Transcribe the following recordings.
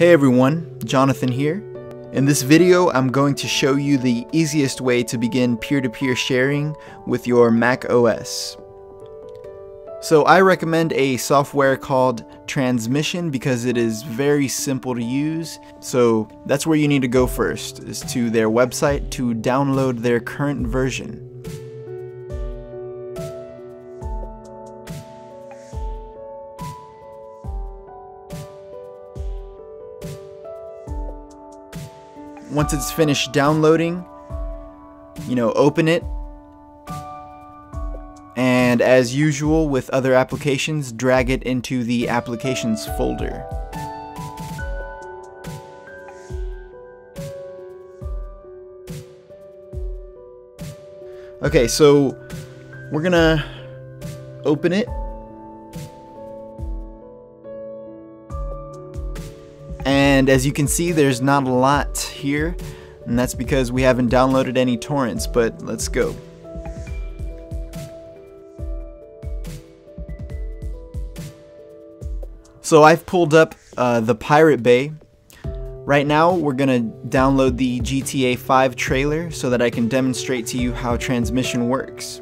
Hey everyone, Jonathan here. In this video, I'm going to show you the easiest way to begin peer-to-peer sharing with your Mac OS. So I recommend a software called Transmission because it is very simple to use. So that's where you need to go first, is to their website to download their current version. Once it's finished downloading, open it, and as usual with other applications, drag it into the applications folder. Okay, so we're gonna open it, and as you can see, there's not a lot here, and that's because we haven't downloaded any torrents, but let's go. So I've pulled up the Pirate Bay. Right now we're gonna download the GTA 5 trailer so that I can demonstrate to you how transmission works.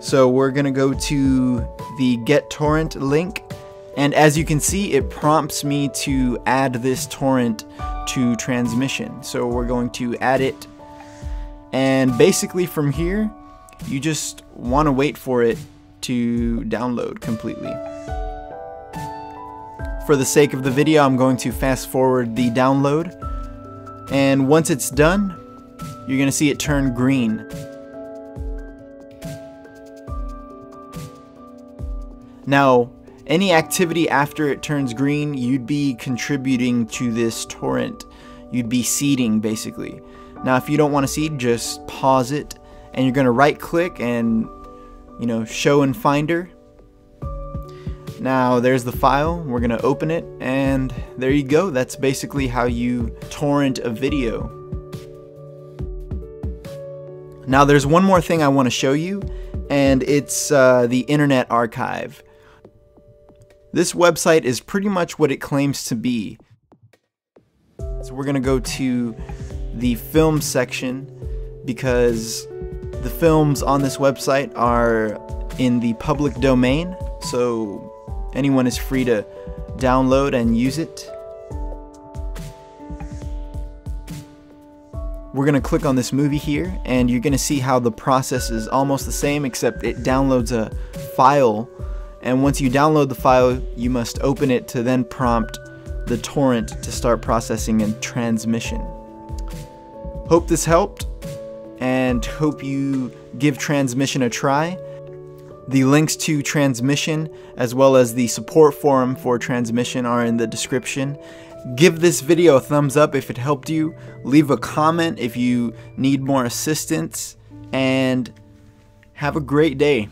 So we're gonna go to the GetTorrent link, and as you can see, it prompts me to add this torrent to transmission. So we're going to add it, and basically from here you just want to wait for it to download completely. For the sake of the video, I'm going to fast forward the download, and once it's done you're gonna see it turn green. Now any activity after it turns green, you'd be contributing to this torrent. You'd be seeding, basically. Now, if you don't want to seed, just pause it, and you're going to right-click and, show in Finder. Now, there's the file. We're going to open it, and there you go. That's basically how you torrent a video. Now, there's one more thing I want to show you, and it's the Internet Archive. This website is pretty much what it claims to be. So we're gonna go to the film section because the films on this website are in the public domain, so anyone is free to download and use it. We're gonna click on this movie here, and you're gonna see how the process is almost the same, except it downloads a file. And once you download the file, you must open it to then prompt the torrent to start processing and transmission. Hope this helped, and hope you give transmission a try. The links to transmission, as well as the support forum for transmission, are in the description. Give this video a thumbs up if it helped you. Leave a comment if you need more assistance, and have a great day.